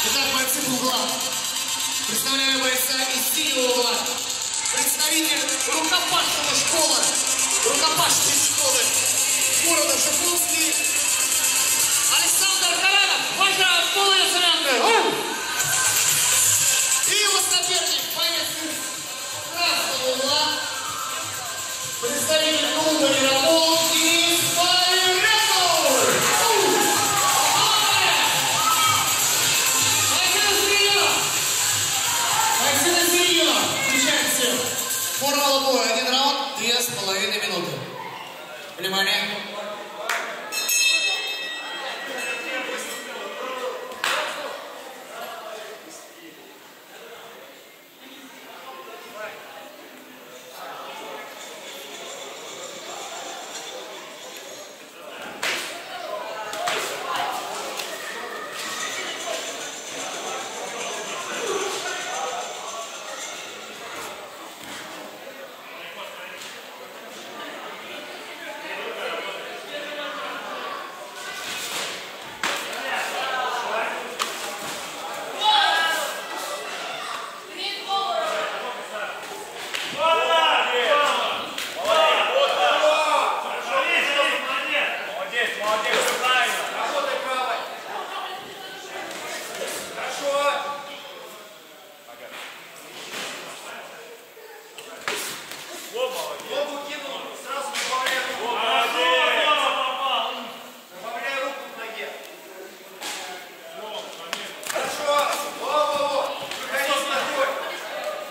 Итак, бойцы угла. Представляю бойца из синего угла. Представитель рукопашного школы. Рукопашной школы города Жуковский. Александр Каранов. Ваша школа Ярополка. И его соперник, боец из красного угла. Представитель клуба Ярополк Денис Поверенков. Формула боя. 1 раунд, 2,5 минуты. Внимание.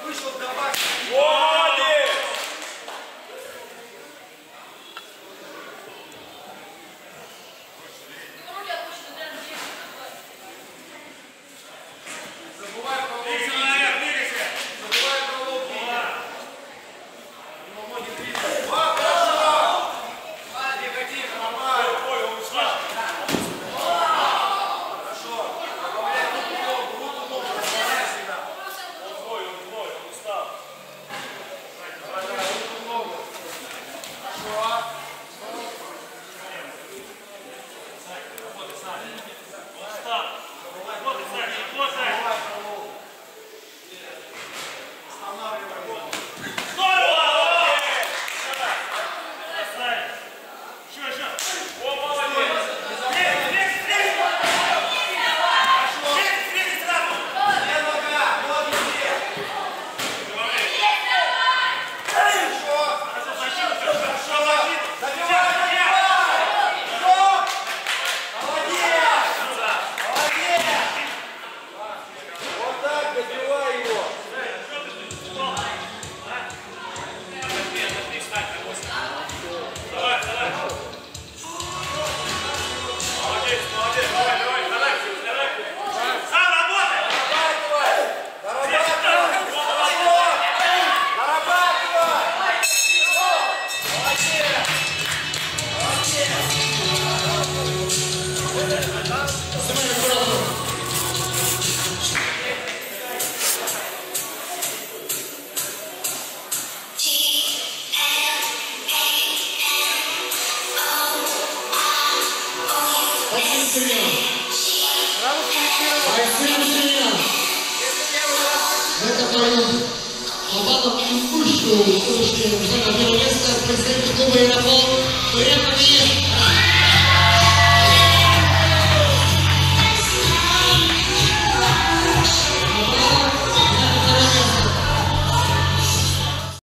Вышел, потому что на первое место представитель клуба Ярополк Поверенков.